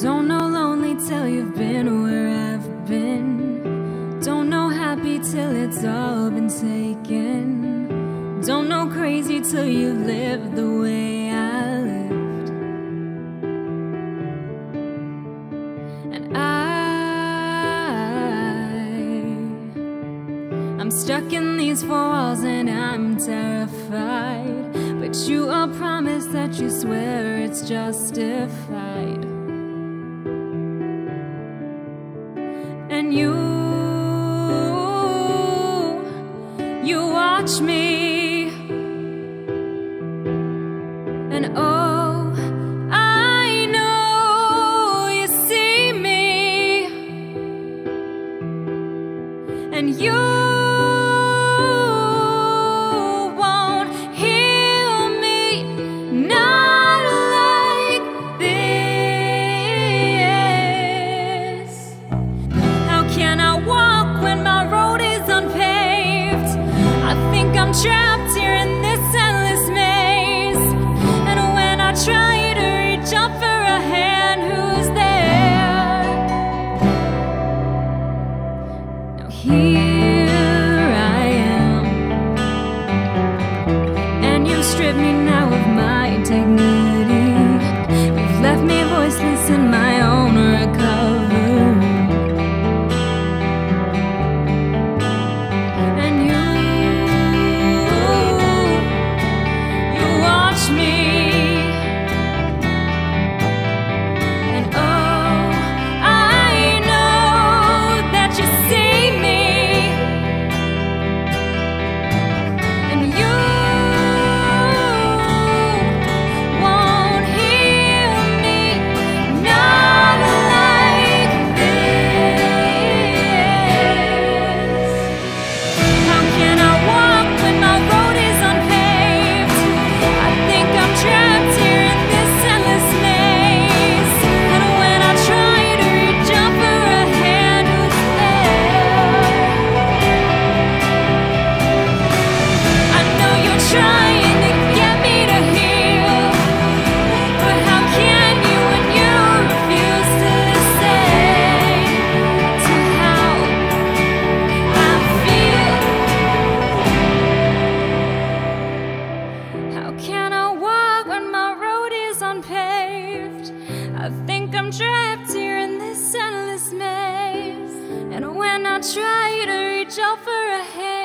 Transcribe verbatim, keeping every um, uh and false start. Don't know lonely till you've been where I've been. Don't know happy till it's all been taken. Don't know crazy till you've lived the way I lived. And I I'm stuck in these four walls and I'm terrified. But you all promise that you swear it's justified. And you, you watch me, and oh, I know you see me, and you won't hear me, not like this. Can I walk when my road is unpaved? I think I'm trapped here in this endless maze. And when I try to reach out for a hand, who's there? Now here I am, and you've stripped me now of my dignity. You've left me voiceless in my own recovery. I think I'm trapped here in this endless maze. And when I try to reach out for a hand,